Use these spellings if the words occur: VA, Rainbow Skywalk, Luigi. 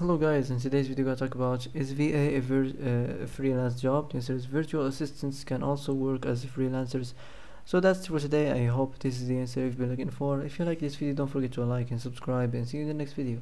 Hello guys, in today's video I talk about is VA a freelance job? The answer is virtual assistants can also work as freelancers. So that's for today. I hope this is the answer you've been looking for. If you like this video, don't forget to like and subscribe, and see you in the next video.